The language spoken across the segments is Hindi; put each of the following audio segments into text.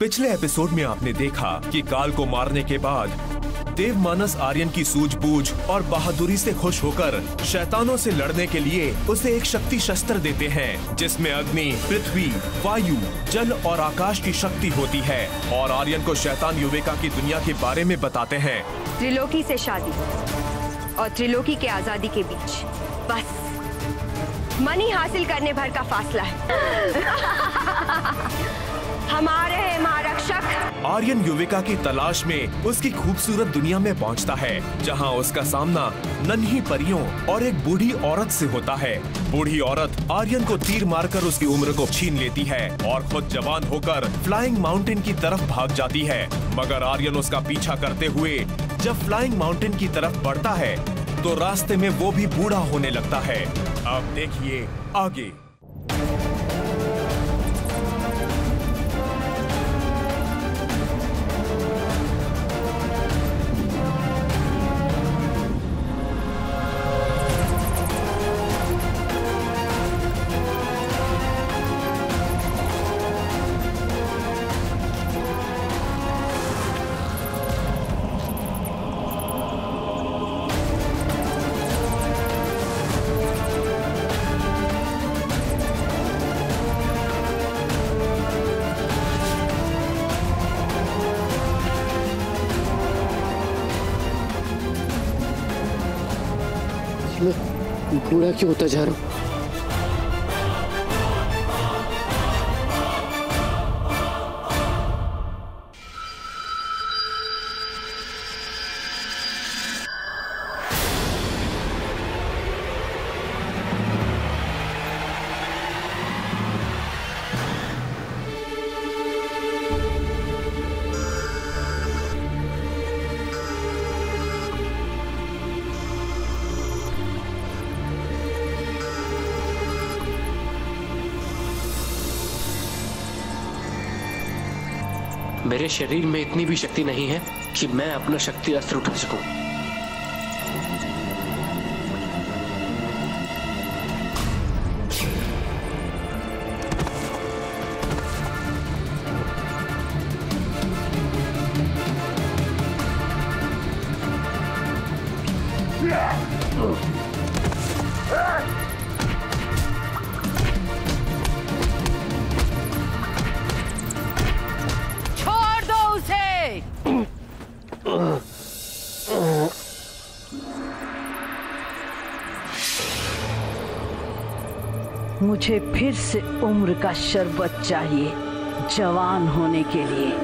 पिछले एपिसोड में आपने देखा कि काल को मारने के बाद देवमानस आर्यन की सूझबूझ और बहादुरी से खुश होकर शैतानों से लड़ने के लिए उसे एक शक्ति शस्त्र देते हैं, जिसमें अग्नि, पृथ्वी, वायु, जल और आकाश की शक्ति होती है और आर्यन को शैतान युविका की दुनिया के बारे में बताते हैं। त्रिलोकी से शादी और त्रिलोकी के आजादी के बीच बस मनी हासिल करने भर का फासला है। हमारे हैं महारक्षक। आर्यन युविका की तलाश में उसकी खूबसूरत दुनिया में पहुंचता है, जहां उसका सामना नन्ही परियों और एक बूढ़ी औरत से होता है। बूढ़ी औरत आर्यन को तीर मारकर उसकी उम्र को छीन लेती है और खुद जवान होकर फ्लाइंग माउंटेन की तरफ भाग जाती है। मगर आर्यन उसका पीछा करते हुए जब फ्लाइंग माउंटेन की तरफ बढ़ता है तो रास्ते में वो भी बूढ़ा होने लगता है। अब देखिए आगे। बूढ़ा क्यों होता जा रहा हूँ? मेरे शरीर में इतनी भी शक्ति नहीं है कि मैं अपना शक्ति अस्त्र उठा सकूं। मुझे फिर से उम्र का शरबत चाहिए जवान होने के लिए।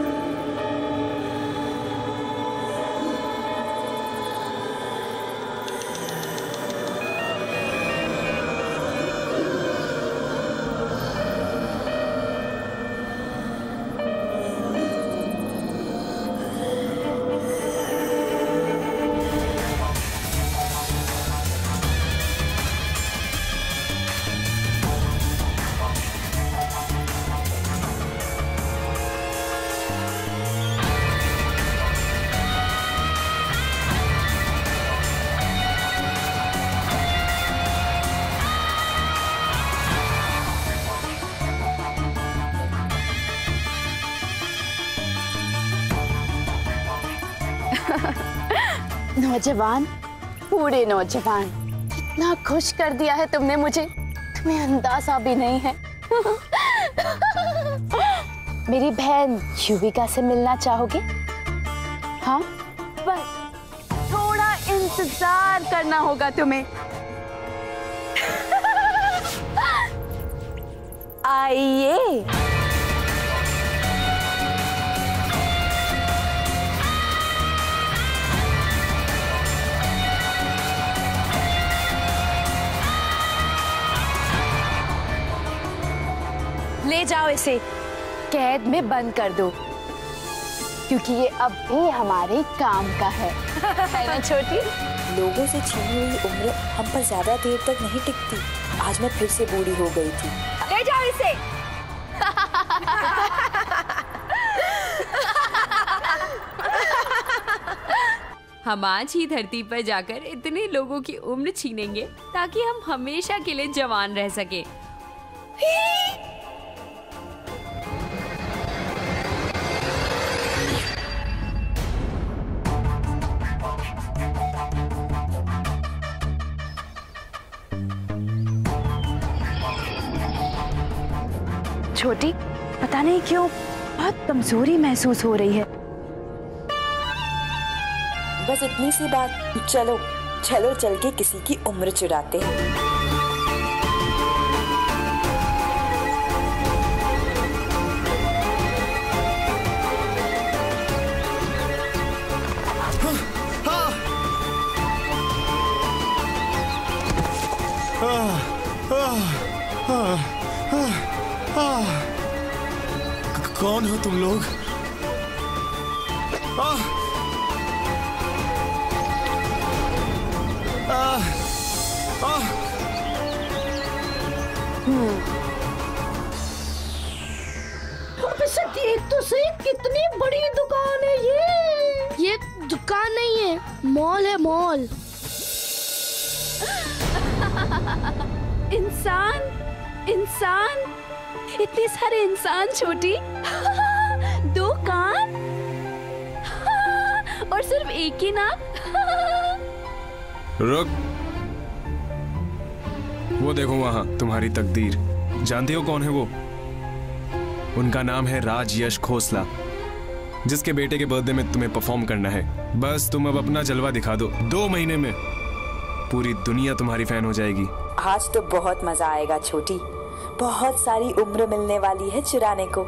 नौजवान, पूरे नौजवान, कितना खुश कर दिया है तुमने मुझे, तुम्हें अंदाजा भी नहीं है। मेरी बहन युविका से मिलना चाहोगे? हाँ, बस थोड़ा इंतजार करना होगा तुम्हें। आइए। ले जाओ, इसे कैद में बंद कर दो क्योंकि ये अब भी हमारे काम का है। है ना छोटी? लोगों से छीनी हुई उम्र हम पर ज्यादा देर तक नहीं टिकती। आज मैं फिर से बूढ़ी हो गई थी। ले जाओ इसे। हम आज ही धरती पर जाकर इतने लोगों की उम्र छीनेंगे ताकि हम हमेशा के लिए जवान रह सके। छोटी पता नहीं क्यों बहुत कमजोरी महसूस हो रही है। बस इतनी सी बात, चलो चलो चल के किसी की उम्र चुराते हैं। कौन हो तुम लोग? देख तो सही कितनी बड़ी दुकान है ये। दुकान नहीं है, मॉल है, मॉल। इंसान, इंसान, इतने सारे इंसान छोटी, दो कान और सिर्फ एक ही नाक। रुक, वो देखो वहां तुम्हारी तकदीर। जानते हो कौन है वो? उनका नाम है राजयश खोसला, जिसके बेटे के बर्थडे में तुम्हें परफॉर्म करना है। बस तुम अब अपना जलवा दिखा दो, 2 महीने में पूरी दुनिया तुम्हारी फैन हो जाएगी। आज तो बहुत मजा आएगा छोटी, बहुत सारी उम्र मिलने वाली है चुराने को।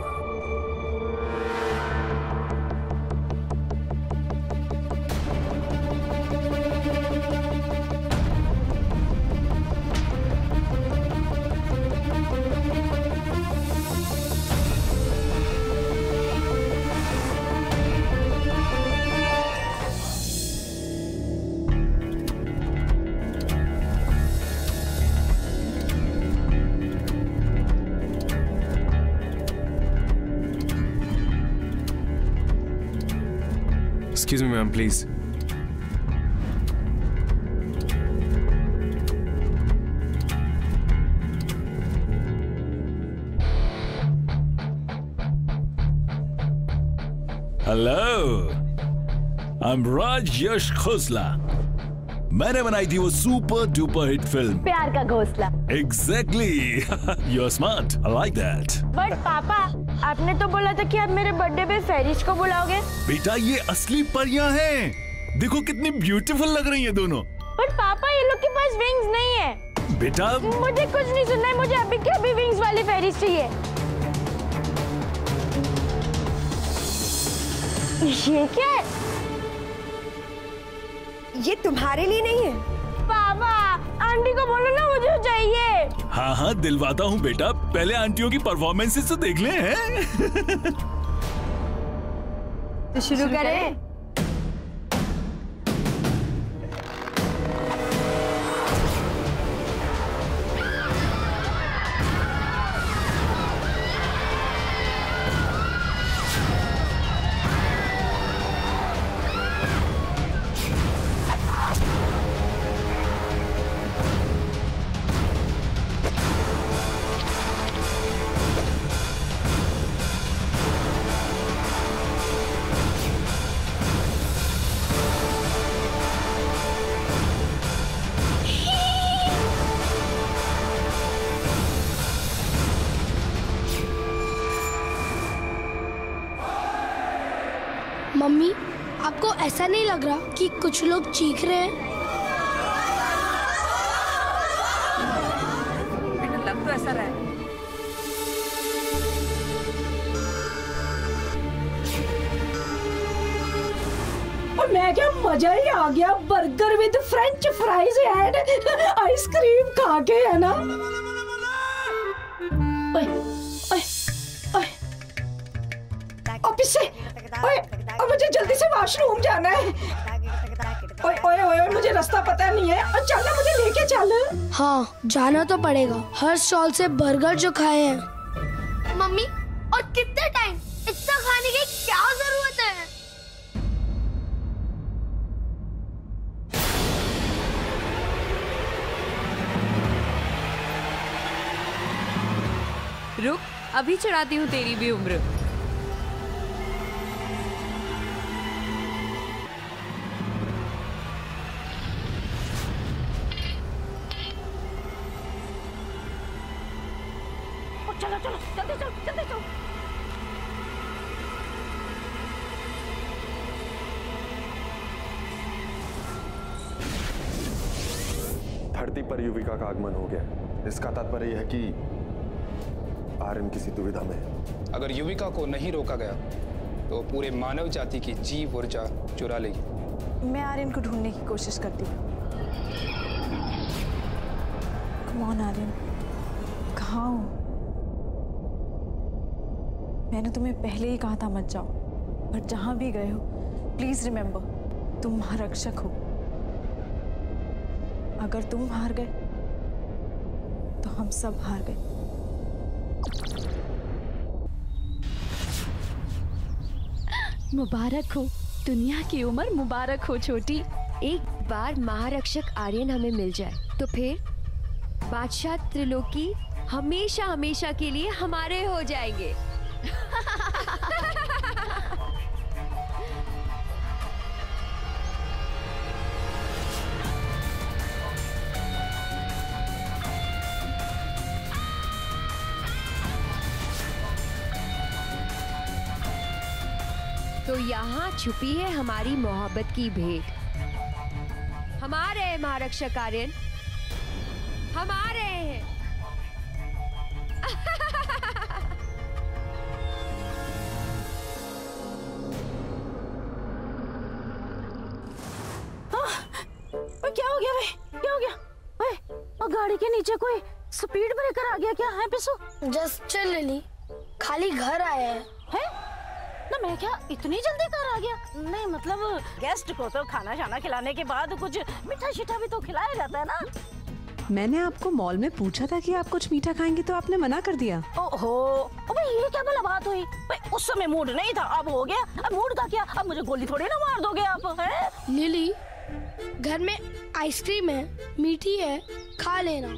Excuse me, ma'am, please. Hello. I'm Rajesh Khosla. मैंने बनाई थी वो सुपर डुपर हिट फिल्म प्यार का घोसला। Exactly. You're smart. I like that. But पापा, आपने तो बोला था कि आप मेरे बर्थडे पे फैरिश को बुलाओगे। बेटा, ये असली परियां हैं। देखो कितनी ब्यूटीफुल लग रही हैं दोनों। बट पापा, ये लोग के पास विंग्स नहीं है। बेटा, मुझे कुछ नहीं सुनना है, मुझे अभी के अभी विंग्स वाली फैरिश चाहिए। ये क्या है? ये तुम्हारे लिए नहीं है। पापा, आंटी को बोलो ना मुझे चाहिए। हाँ हाँ, दिलवाता हूँ बेटा, पहले आंटियों की परफॉर्मेंसेस तो देख ले हैं। तो शुरू करें। मम्मी, आपको ऐसा नहीं लग रहा कि कुछ लोग चीख रहे हैं? बेटा, लग तो ऐसा रहा है। और मैं क्या, मजा ही आ गया burger with French fries and ice cream खा के, है ना? ओए, ओए, ओए। और पीछे, ओए, मुझे जल्दी से वॉशरूम जाना है। ओए ओए ओए, मुझे रास्ता पता नहीं है। और चल, मुझे लेके चल। हाँ, जाना तो पड़ेगा। हर स्टॉल से बर्गर जो खाए हैं। मम्मी, और कितने टाइम? इतना खाने की क्या जरूरत है? रुक, अभी चढ़ाती हूँ तेरी भी उम्र। चलो चलो, जल्दी चलो। धरती पर युविका का आगमन हो गया। इसका तात्पर्य है कि आर्यन किसी दुविधा में है। अगर युविका को नहीं रोका गया तो पूरे मानव जाति की जीव ऊर्जा चुरा लेगी। मैं आर्यन को ढूंढने की कोशिश करती हूँ। कौन आर्यन, कहाँ हो? मैंने तुम्हें पहले ही कहा था मत जाओ, पर जहां भी गए हो प्लीज रिमेम्बर तुम महारक्षक हो। अगर तुम हार गए तो हम सब हार गए। मुबारक हो, दुनिया की उम्र मुबारक हो छोटी। एक बार महारक्षक आर्यन हमें मिल जाए तो फिर बादशाह त्रिलोकी हमेशा हमेशा के लिए हमारे हो जाएंगे। तो यहाँ छुपी है हमारी मोहब्बत की भेंट। हम आ रहे हैं महारक्षक आर्यन, हम आ रहे हैं। क्या हो गया भाई? क्या हो गया? और गाड़ी के नीचे कोई स्पीड ब्रेकर आ गया क्या? है पिसू जस्ट चल ली, खाली घर आया है ना। मैं क्या इतनी जल्दी घर आ गया? नहीं मतलब गेस्ट को तो खाना शाना खिलाने के बाद कुछ मीठा शीठा भी तो खिलाया जाता है ना। मैंने आपको मॉल में पूछा था कि आप कुछ मीठा खाएंगे तो आपने मना कर दिया। ओहो, अबे ये क्या भला बात हुई? उस समय मूड नहीं था, अब हो गया। अब मूड का क्या, अब मुझे गोली थोड़ी ना मार दोगे आप, हैं? लिली, घर में आइसक्रीम है, मीठी है, खा लेना।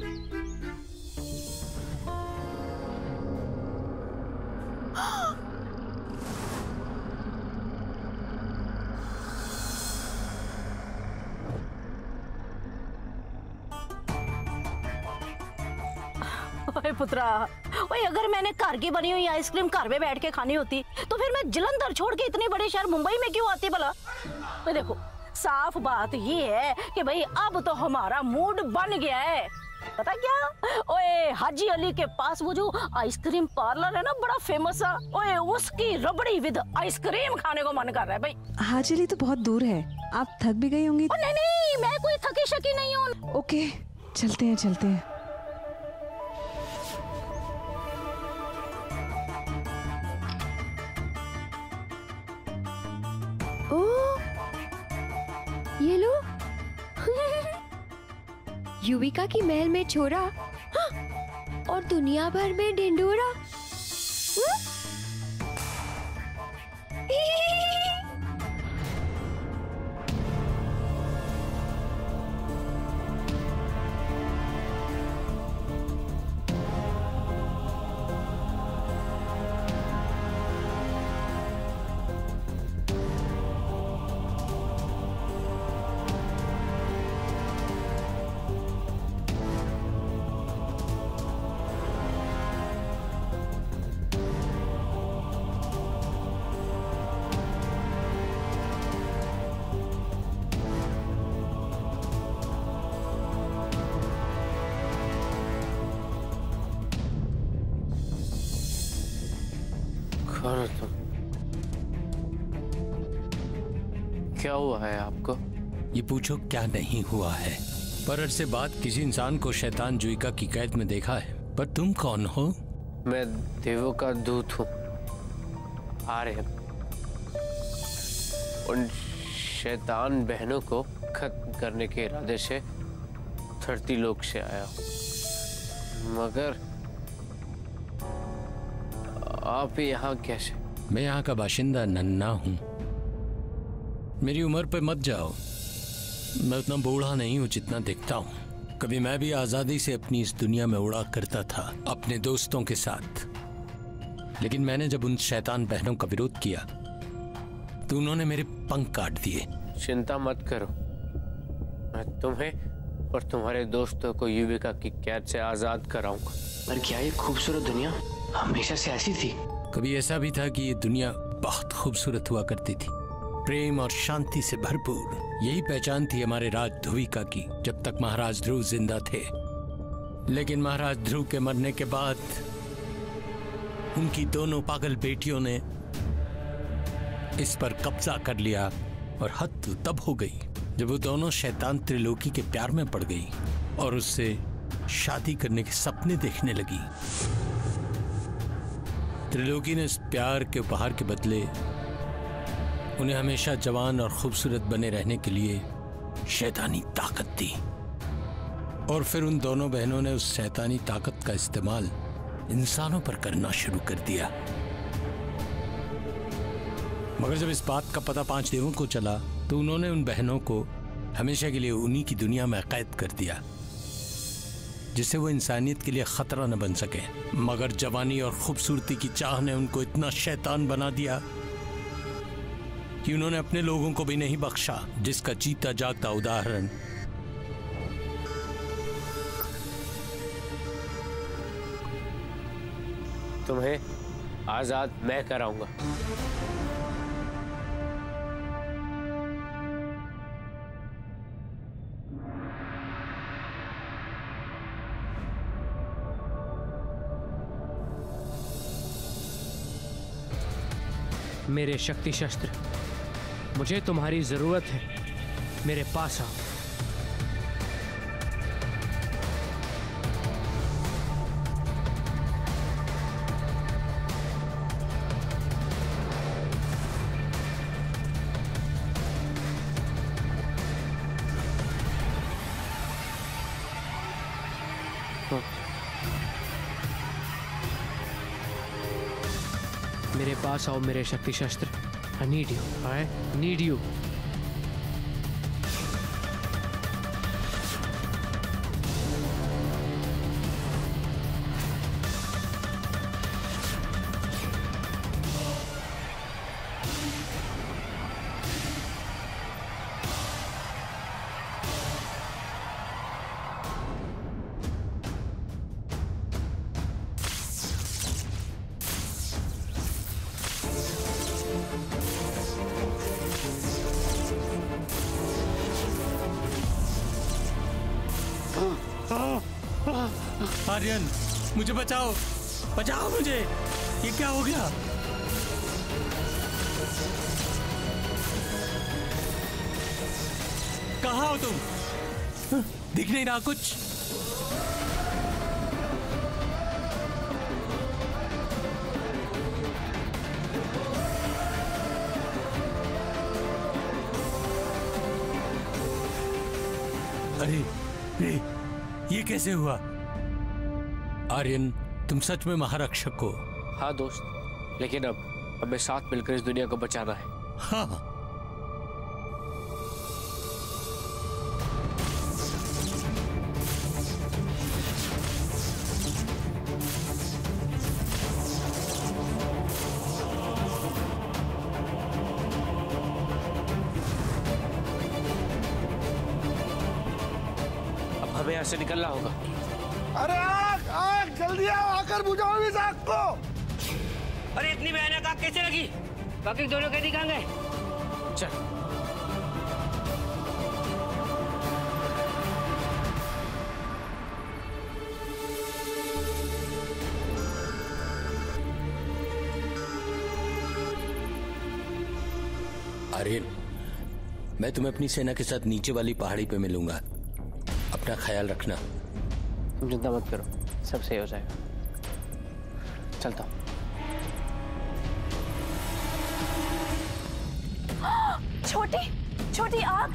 पुत्रा, ओए अगर मैंने घर की बनी हुई आइसक्रीम घर में बैठ के खानी होती तो फिर मैं जलंधर छोड़ के इतने बड़े शहर मुंबई में क्यों आती भला? देखो साफ बात ये है कि भाई अब तो हमारा मूड बन गया है। पता क्या, ओए हाजी अली के पास वो जो आइसक्रीम पार्लर है ना, बड़ा फेमस है, ओए उसकी रबड़ी विद आइसक्रीम खाने को मन कर रहा है भाई। हाजी अली तो बहुत दूर है, आप थक भी गई होंगी। नहीं नहीं, मैं कोई थकी शकी नहीं हूँ। ओके चलते हैं चलते हैं। ये लो। युविका की महल में छोरा और दुनिया भर में ढिंढोरा। क्या हुआ है आपको? ये पूछो क्या नहीं हुआ है। पर अरसे बाद किसी इंसान को शैतान जुइका की कैद में देखा है, पर तुम कौन हो? मैं देवों का दूत हूँ आर्यन। उन शैतान बहनों को खत्म करने के इरादे से धरती लोक से आया हूँ, मगर आप यहाँ कैसे? मैं यहाँ का बाशिंदा नन्ना हूँ, मेरी उम्र पे मत जाओ। मैं उतना बूढ़ा नहीं हूँ जितना दिखता हूँ। कभी मैं भी आज़ादी से अपनी इस दुनिया में उड़ा करता था अपने दोस्तों के साथ, लेकिन मैंने जब उन शैतान बहनों का विरोध किया तो उन्होंने मेरे पंख काट दिए। चिंता मत करो, मैं तुम्हें और तुम्हारे दोस्तों को युविका की कैद से आज़ाद कराऊंगा। पर क्या ये खूबसूरत दुनिया हमेशा से ऐसी थी? कभी ऐसा भी था कि ये दुनिया बहुत खूबसूरत हुआ करती थी। प्रेम और शांति से भरपूर। यही पहचान थी हमारे राज धुविका की जब तक महाराज ध्रुव जिंदा थे। लेकिन महाराज ध्रुव के मरने के बाद उनकी दोनों पागल बेटियों ने इस पर कब्जा कर लिया और हत्या तब हो गई जब वो दोनों शैतान त्रिलोकी के प्यार में पड़ गई और उससे शादी करने के सपने देखने लगी। त्रिलोकी ने इस प्यार के उपहार के बदले उन्हें हमेशा जवान और खूबसूरत बने रहने के लिए शैतानी ताकत दी और फिर उन दोनों बहनों ने उस शैतानी ताकत का इस्तेमाल इंसानों पर करना शुरू कर दिया। मगर जब इस बात का पता पांच देवों को चला तो उन्होंने उन बहनों को हमेशा के लिए उन्हीं की दुनिया में कैद कर दिया जिससे वो इंसानियत के लिए खतरा न बन सके। मगर जवानी और खूबसूरती की चाह ने उनको इतना शैतान बना दिया कि उन्होंने अपने लोगों को भी नहीं बख्शा, जिसका जीता जागता उदाहरण तुम्हें आजाद मैं कराऊंगा। मेरे शक्ति शस्त्र, मुझे तुम्हारी जरूरत है, मेरे पास आओ। मेरे पास आओ मेरे शक्ति शस्त्र। I need you, I need you. Aryan, मुझे बचाओ, बचाओ मुझे। ये क्या हो गया? कहाँ हो तुम? दिख नहीं रहा कुछ। अरे अरे, ये कैसे हुआ? आर्यन, तुम सच में महारक्षक हो। हाँ दोस्त, लेकिन अब हमें साथ मिलकर इस दुनिया को बचाना है। हाँ। अब हमें यहाँ से निकलना होगा। अरे आग आग, जल्दी आओ, आकर बुझाओ इस आग को। अरे इतनी भयानक आग कैसे लगी? बाकी दोनों कैदी कहाँ गए? चल। आर्यन, मैं तुम्हें अपनी सेना के साथ नीचे वाली पहाड़ी पे मिलूंगा। अपना ख्याल रखना। चिंता मत करो, सब सही हो जाएगा। चलता हूँ। छोटी छोटी आग।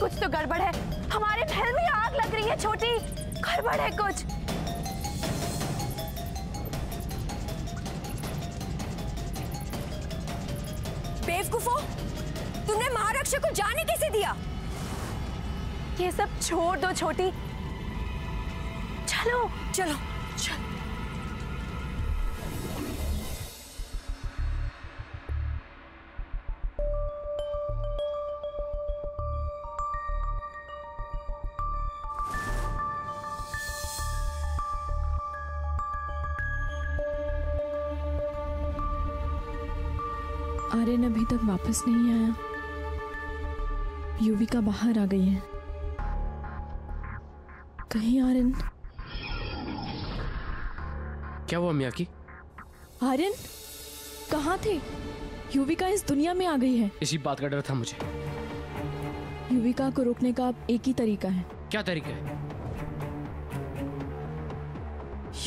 कुछ तो गड़बड़ है, हमारे महल में आग लग रही है। छोटी, गड़बड़ है कुछ। बेवकूफों, तुमने महारक्षक को जाने कैसे दिया? ये सब छोड़ दो छोटी, चलो चलो चलो। आर्यन अभी तक वापस नहीं आया। युविका बाहर आ गई है। कहीं आर्यन। क्या हुआ मियाकी? आर्यन कहाँ थे? युविका इस दुनिया में आ गई है। इसी बात का डर था मुझे। युविका को रोकने का अब एक ही तरीका है। क्या तरीका है?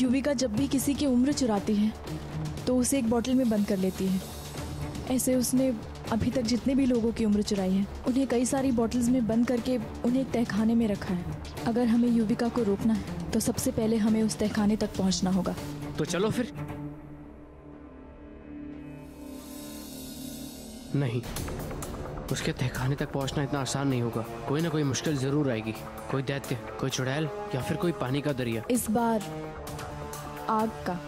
युविका जब भी किसी की उम्र चुराती है तो उसे एक बोतल में बंद कर लेती है। ऐसे उसने अभी तक जितने भी लोगों की उम्र चुराई है उन्हें कई सारी बॉटल्स में बंद करके उन्हें एक तहखाने में रखा है। अगर हमें युविका को रोकना है तो सबसे पहले हमें उस तहखाने तक पहुंचना होगा। तो चलो फिर। नहीं, उसके तहखाने तक पहुंचना इतना आसान नहीं होगा। कोई ना कोई मुश्किल जरूर आएगी। कोई दैत्य, कोई चुड़ैल या फिर कोई पानी का दरिया। इस बार आग का।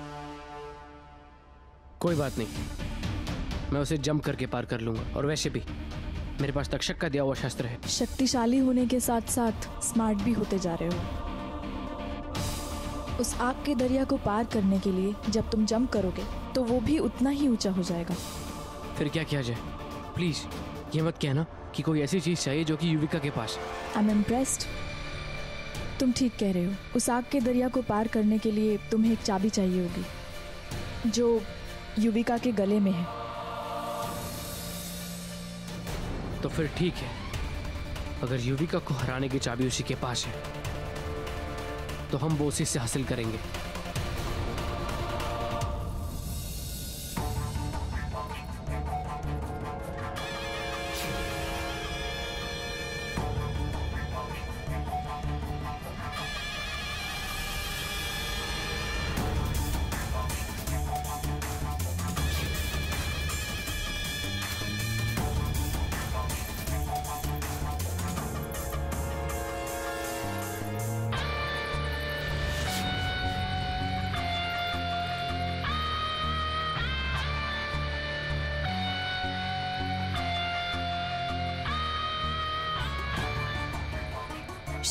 कोई बात नहीं, मैं उसे जंप करके पार कर लूंगा। और वैसे भी मेरे पास तक्षक का दिया हुआ शस्त्र है। शक्तिशाली होने के साथ साथ स्मार्ट भी होते जा रहे हो। उस आग के दरिया को पार करने के लिए जब तुम जंप करोगे तो वो भी उतना ही ऊंचा हो जाएगा। फिर क्या किया जाए? प्लीज ये मत कहना कि कोई ऐसी चीज चाहिए जो कि युविका के पास। I am impressed. तुम ठीक कह रहे हो। उस आग के दरिया को पार करने के लिए तुम्हें एक चाबी चाहिए होगी जो युविका के गले में है। तो फिर ठीक है, अगर युविका को हराने की चाबी उसी के पास है तो हम वो उसी से हासिल करेंगे।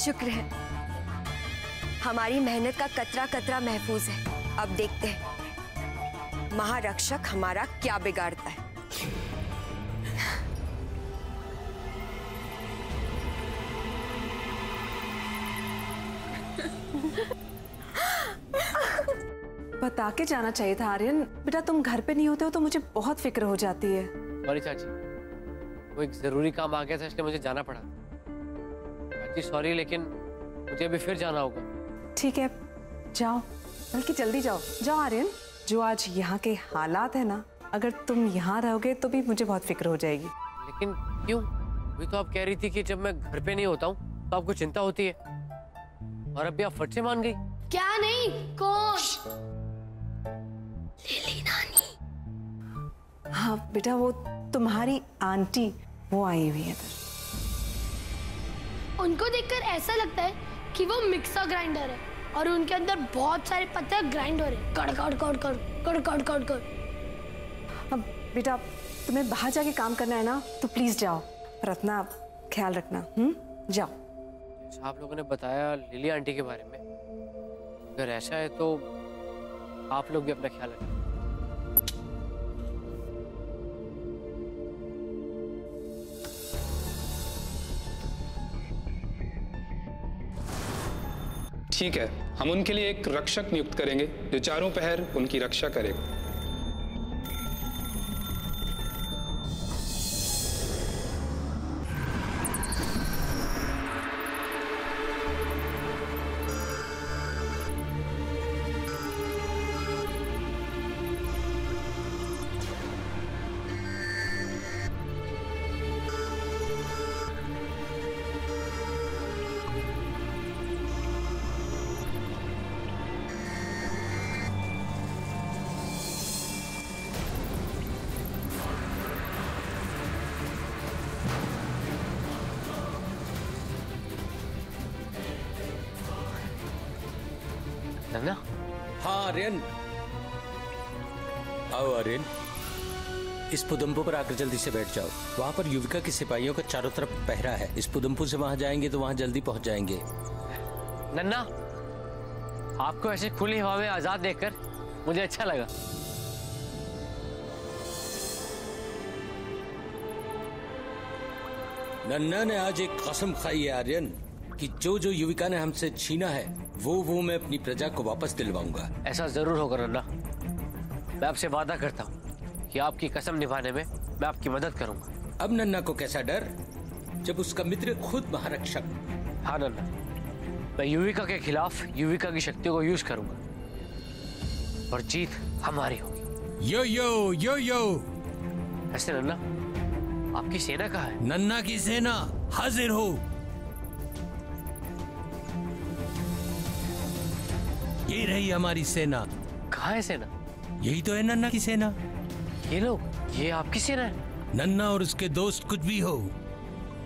शुक्र है, हमारी मेहनत का कतरा कतरा महफूज है। अब देखते हैं महारक्षक हमारा क्या बिगाड़ता है। बता के जाना चाहिए था आर्यन। बेटा तुम घर पे नहीं होते हो तो मुझे बहुत फिक्र हो जाती है। सॉरी चाची, वो एक जरूरी काम आ गया था इसलिए मुझे जाना पड़ा। सॉरी, लेकिन मुझे अभी फिर जाना होगा। ठीक है, जाओ, बल्कि जल्दी जाओ। जाओ आर्यन, जो आज यहाँ के हालात है ना, अगर तुम यहाँ रहोगे तो भी मुझे बहुत फिक्र हो जाएगी। लेकिन क्यों? अभी तो आप कह रही थी कि जब मैं घर पे नहीं होता हूँ तो आपको चिंता होती है, और अब भी आप फट से मान गई। क्या नहीं, कौन? हाँ बेटा, वो तुम्हारी आंटी, वो आई हुई है। उनको देखकर ऐसा लगता है कि वो मिक्सर ग्राइंडर है और उनके अंदर बहुत सारे पत्थर ग्राइंड हो रहे हैं। कड़ कड़ कड़ कड़ कड़ कड़ कड़ कड़। अब बेटा तुम्हें बाहर जाके काम करना है ना, तो प्लीज जाओ। पर अपना ख्याल रखना। जाओ। आप लोगों ने बताया लिली आंटी के बारे में, अगर ऐसा है तो आप लोग भी अपना ख्याल रखना। ठीक है, हम उनके लिए एक रक्षक नियुक्त करेंगे जो चारों पहर उनकी रक्षा करेगा। आओ आर्यन, इस पुदम्पू पर आकर जल्दी से बैठ जाओ। वहाँ पर युविका के सिपाहियों का चारों तरफ पहरा है। इस पुदम्पू से वहाँ जाएंगे तो वहाँ जल्दी पहुँच जाएंगे। नन्ना, आपको ऐसे खुली हवा में आजाद देखकर मुझे अच्छा लगा। नन्ना ने आज एक कसम खाई है आर्यन कि जो जो युविका ने हमसे छीना है वो मैं अपनी प्रजा को वापस दिलवाऊंगा। ऐसा जरूर होगा नन्ना, मैं आपसे वादा करता हूँ कि आपकी कसम निभाने में मैं आपकी मदद करूंगा। अब नन्ना को कैसा डर जब उसका मित्र खुद महारक्षक। हाँ नन्ना, मैं युविका के खिलाफ युविका की शक्तियों को यूज करूंगा और जीत हमारी होगी। यो यो यो यो। ऐसे नन्ना, आपकी सेना कहाँ है? नन्ना की सेना हाजिर हो। ये रही हमारी सेना। कहाँ है सेना? यही तो है नन्ना की सेना। ये लोग, ये आपकी सेना है? नन्ना और उसके दोस्त कुछ भी हो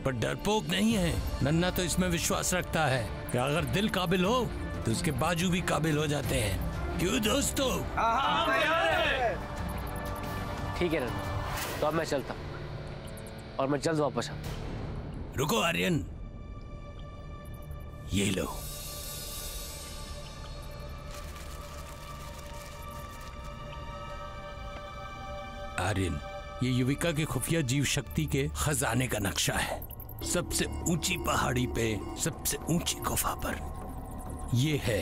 पर डरपोक नहीं है। नन्ना तो इसमें विश्वास रखता है कि अगर दिल काबिल हो तो उसके बाजू भी काबिल हो जाते हैं। क्यों दोस्तों? ठीक है नन्ना, तो अब मैं चलता हूँ और मैं जल्द वापस आ। रुको आर्यन, ये लो। आर्यन, ये युविका के खुफिया जीव शक्ति के खजाने का नक्शा है। सबसे ऊंची पहाड़ी पे, सबसे ऊंची गुफा पर ये है।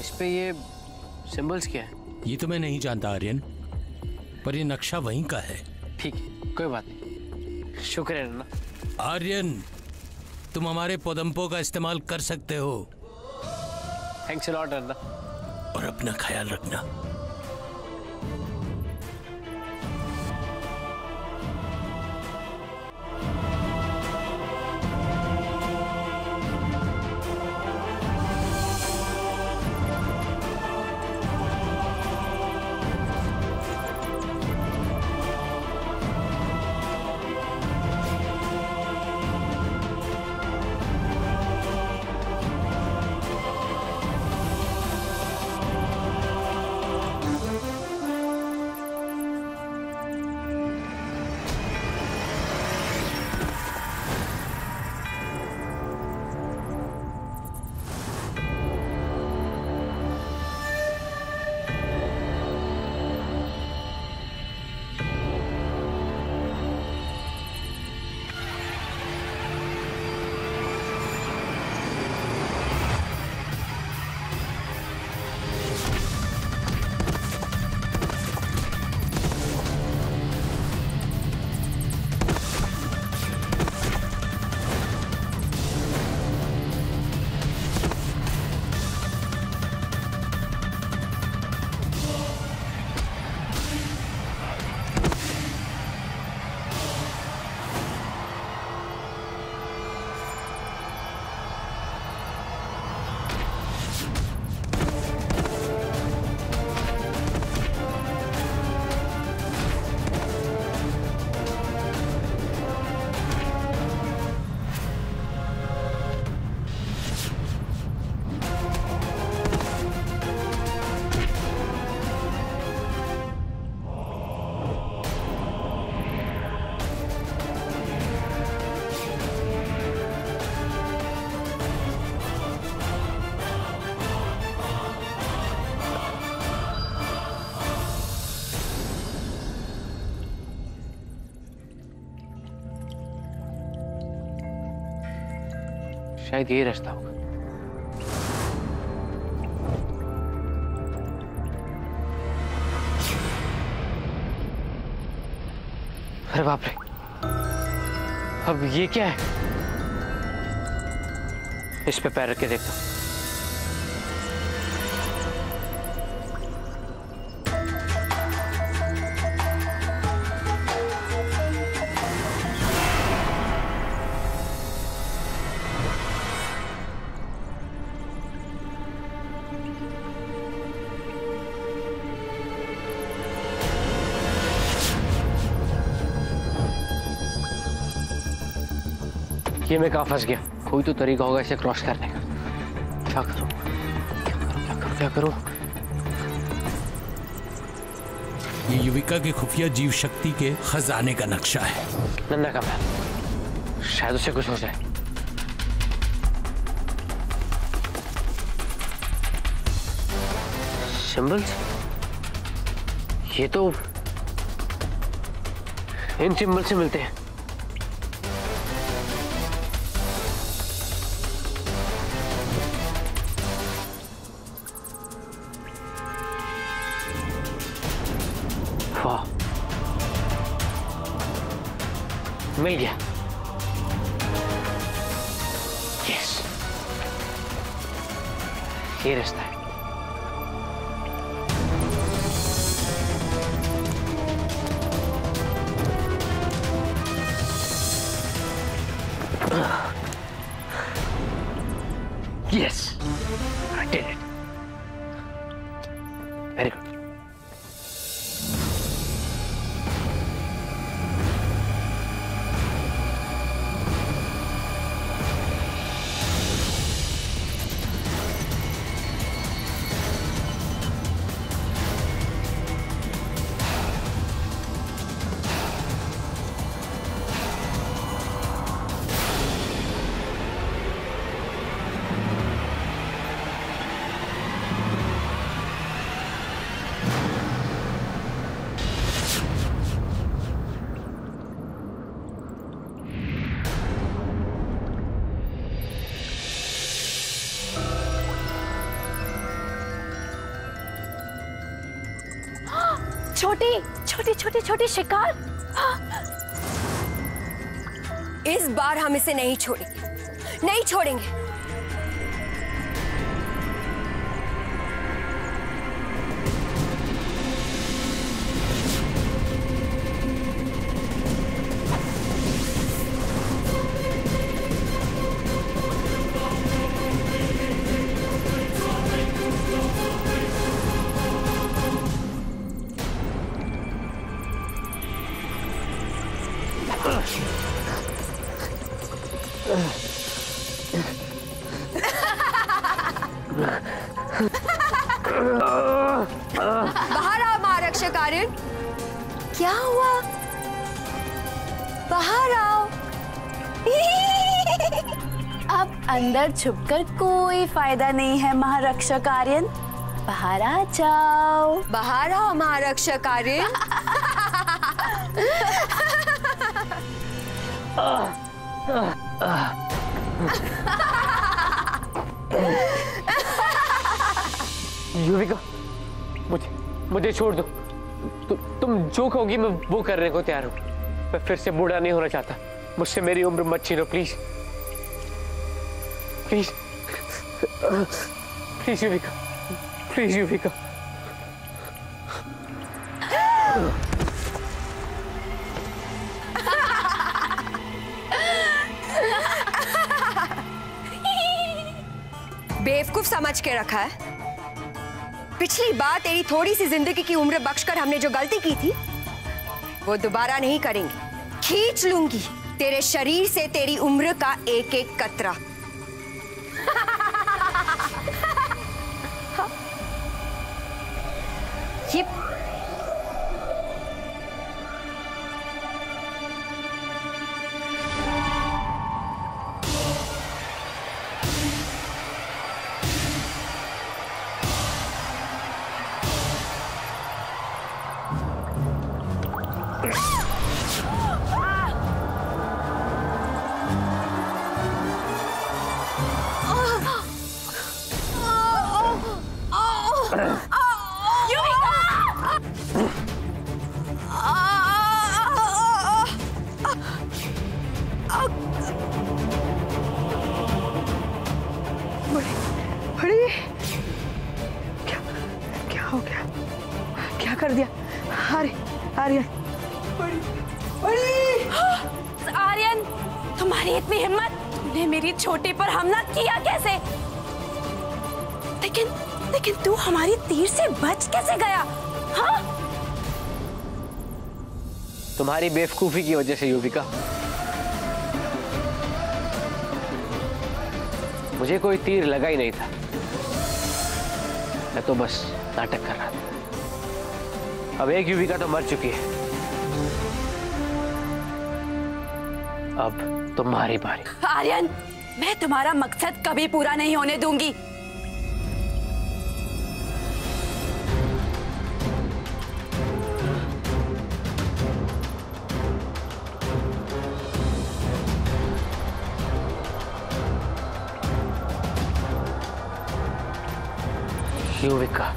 इस पे ये सिंबल्स क्या है? ये तो मैं नहीं जानता आर्यन, पर ये नक्शा वहीं का है। ठीक है, कोई बात नहीं, शुक्रिया नन्ना। आर्यन, तुम हमारे पोदम्पो का इस्तेमाल कर सकते हो। थैंक्स अ लॉट नन्ना। और अपना ख्याल रखना। शायद ये रास्ता होगा। अरे बाप रे, अब ये क्या है? इस पे पैर रख के देखता हूँ। ये मैं कहाँ फंस गया? कोई तो तरीका होगा इसे क्रॉस करने का। क्या करूँ? क्या करूँ? ये युविका के खुफिया जीव शक्ति के खजाने का नक्शा है। नन्ना का मैप, शायद उससे कुछ हो जाए। सिंबल्स, ये तो इन सिंबल से मिलते हैं। वाह, मिल गया। यस, ये रास्ता है। Yes, I did it. Very good. छोटी छोटी शिकार, इस बार हम इसे नहीं छोड़ेंगे, नहीं छोड़ेंगे। बाहर आओ महारक्षक आर्यन, क्या हुआ? बाहर आओ। अब अंदर छुपकर कोई फायदा नहीं है महारक्षक आर्यन, बाहर आ जाओ। बाहर आओ महारक्षक आर्यन। युविका, मुझे छोड़ दो। तुम जो कहोगी मैं वो करने को तैयार हूँ। मैं फिर से बूढ़ा नहीं होना चाहता। मुझसे मेरी उम्र मत छीनो, please please please Yuvika, please Yuvika. बेवकूफ समझ के रखा है। पिछली बार तेरी थोड़ी सी जिंदगी की उम्र बख्शकर हमने जो गलती की थी वो दोबारा नहीं करेंगे। खींच लूंगी तेरे शरीर से तेरी उम्र का एक एक कतरा। ये छोटे पर हमला किया कैसे? लेकिन लेकिन तू हमारी तीर से बच कैसे गया? हाँ? तुम्हारी बेवकूफी की वजह से युविका। मुझे कोई तीर लगा ही नहीं था, मैं तो बस नाटक कर रहा था। अब एक युविका तो मर चुकी है, अब तुम्हारी बारी। आर्यन, मैं तुम्हारा मकसद कभी पूरा नहीं होने दूंगी। युविका।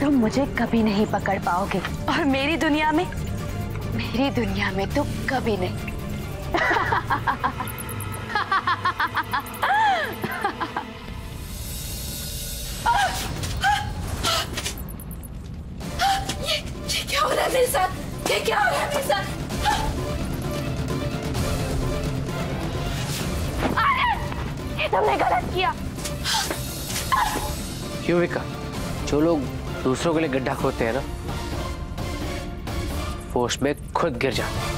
तुम मुझे कभी नहीं पकड़ पाओगे और मेरी दुनिया में तो कभी नहीं। ये क्या हो रहा है मेरे साथ? ये क्या हो रहा है मेरे साथ? आर्यन, ये तुमने गलत किया। युविका, जो लोग दूसरों के लिए गड्ढा खोदते हैं ना, वो उसमें खुद गिर जाते हैं।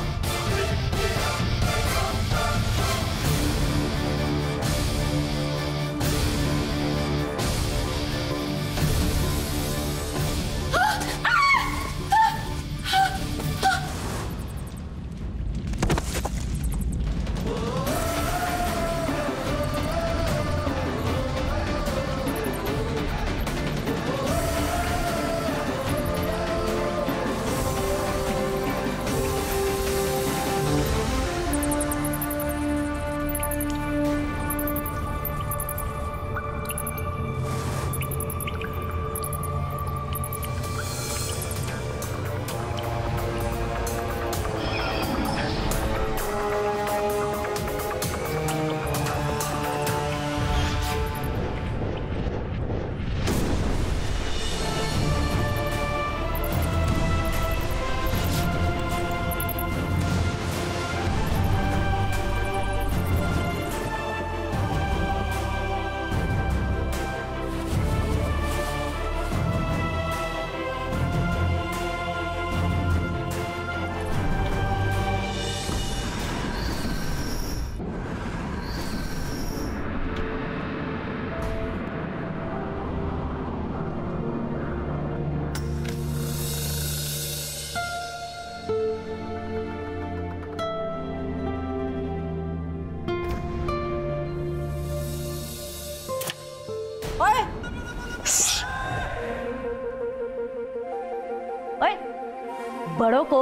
बड़ों को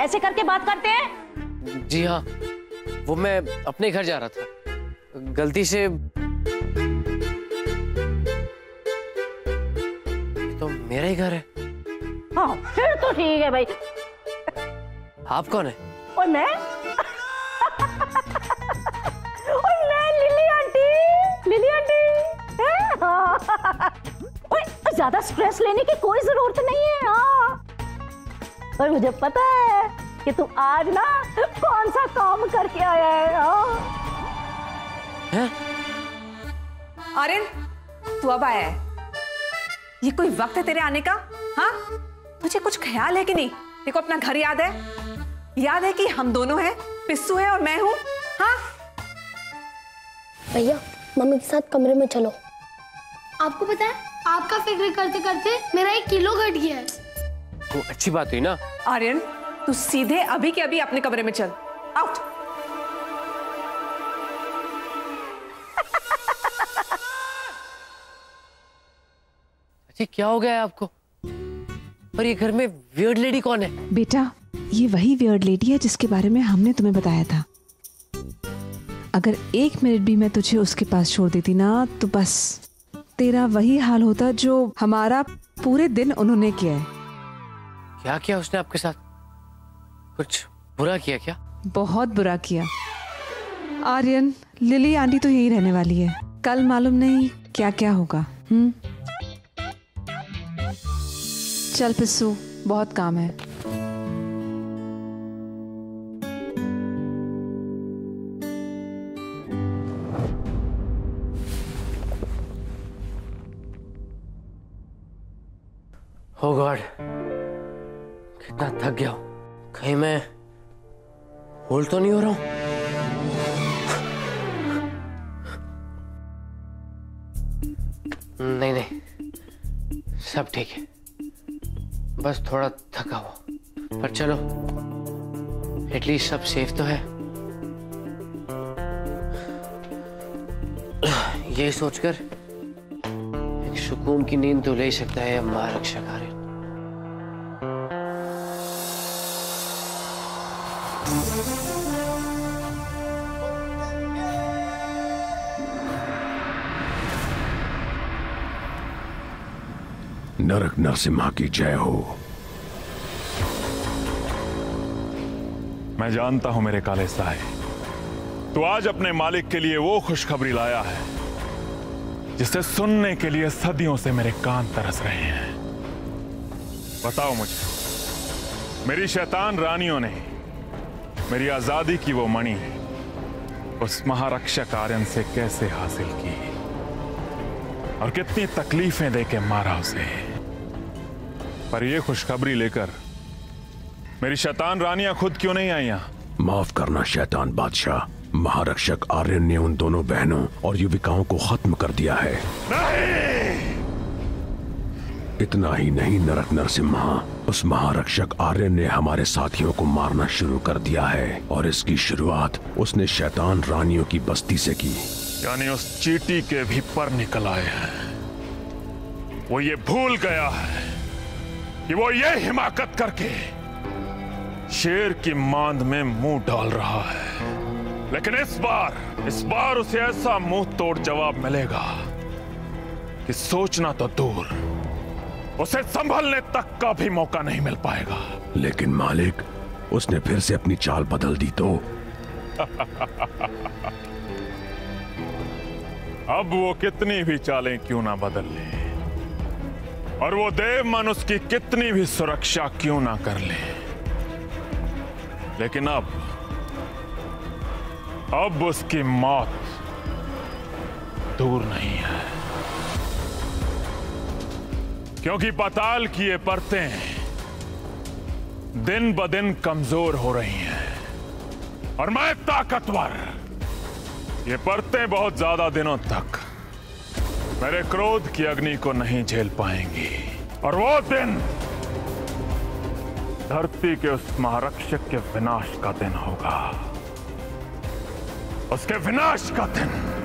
ऐसे करके बात करते हैं? जी हाँ, वो मैं अपने घर जा रहा था, गलती से तो मेरा ही घर है। हाँ, फिर तो ठीक है भाई। आप कौन है? और मैं? और मैं लिली आंटी। लिली आंटी है। ज्यादा स्ट्रेस लेने की कोई जरूरत नहीं है। हाँ, और मुझे पता है कि तू आज ना कौन सा काम करके आया है। आर्यन, तू अब आया है? ये कोई वक्त है तेरे आने का? हाँ, तुझे कुछ ख्याल है कि नहीं? देखो, अपना घर याद है? याद है कि हम दोनों हैं, पिस्सू है और मैं हूँ। हाँ भैया, मम्मी के साथ कमरे में चलो। आपको पता है, आपका फिक्र करते करते मेरा 1 किलो घट गया है। तो अच्छी बात हुई ना। आर्यन, तू सीधे अभी के अभी अपने कमरे में चल। आउट। अच्छा, क्या हो गया है आपको? पर ये घर में वियर्ड लेडी कौन है? बेटा, ये वही वियर्ड लेडी है जिसके बारे में हमने तुम्हें बताया था। अगर 1 मिनट भी मैं तुझे उसके पास छोड़ देती ना, तो बस तेरा वही हाल होता जो हमारा पूरे दिन उन्होंने किया है। क्या किया उसने आपके साथ? कुछ बुरा किया क्या? बहुत बुरा किया आर्यन। लिली आंटी तो यही रहने वाली है, कल मालूम नहीं क्या क्या होगा। चल पिस्सू, बहुत काम है। Oh God, कितना थक गया हूँ। कहीं मैं ओल्ड तो नहीं हो रहा हूँ? नहीं नहीं, सब ठीक है, बस थोड़ा थका हुआ। पर चलो एटलीस्ट सब सेफ तो है। ये सोचकर एक सुकून की नींद तो ले ही सकता है महारक्षक आर्यन। नरक नरसिम्हा की जय हो। मैं जानता हूं मेरे काले साहे, तो आज अपने मालिक के लिए वो खुशखबरी लाया है जिसे सुनने के लिए सदियों से मेरे कान तरस रहे हैं। बताओ मुझे, मेरी शैतान रानियों ने मेरी आजादी की वो मणि उस महारक्षक आर्यन से कैसे हासिल की और कितनी तकलीफें देके मारा उसे। पर ये खुशखबरी लेकर मेरी शैतान रानियां खुद क्यों नहीं आई यहाँ? माफ करना शैतान बादशाह, महारक्षक आर्यन ने उन दोनों बहनों और युविकाओं को खत्म कर दिया है। नहीं! इतना ही नहीं नरक नरसिम्हा, उस महारक्षक आर्यन ने हमारे साथियों को मारना शुरू कर दिया है और इसकी शुरुआत उसने शैतान रानियों की बस्ती से की। यानी उस चीटी के भी पर निकल आए हैं। वो ये भूल गया है कि वो ये हिमाकत करके शेर की मांद में मुंह डाल रहा है, लेकिन इस बार उसे ऐसा मुंह तोड़ जवाब मिलेगा कि सोचना तो दूर, उसे संभलने तक का भी मौका नहीं मिल पाएगा। लेकिन मालिक, उसने फिर से अपनी चाल बदल दी तो अब वो कितनी भी चालें क्यों ना बदल ले और वो देव मन उसकी कितनी भी सुरक्षा क्यों ना कर ले, लेकिन अब उसकी मौत दूर नहीं है, क्योंकि पाताल की ये परतें दिन ब दिन कमजोर हो रही हैं और मैं ताकतवर। ये परतें बहुत ज्यादा दिनों तक मेरे क्रोध की अग्नि को नहीं झेल पाएंगी और वो दिन धरती के उस महारक्षक के विनाश का दिन होगा, उसके विनाश का दिन।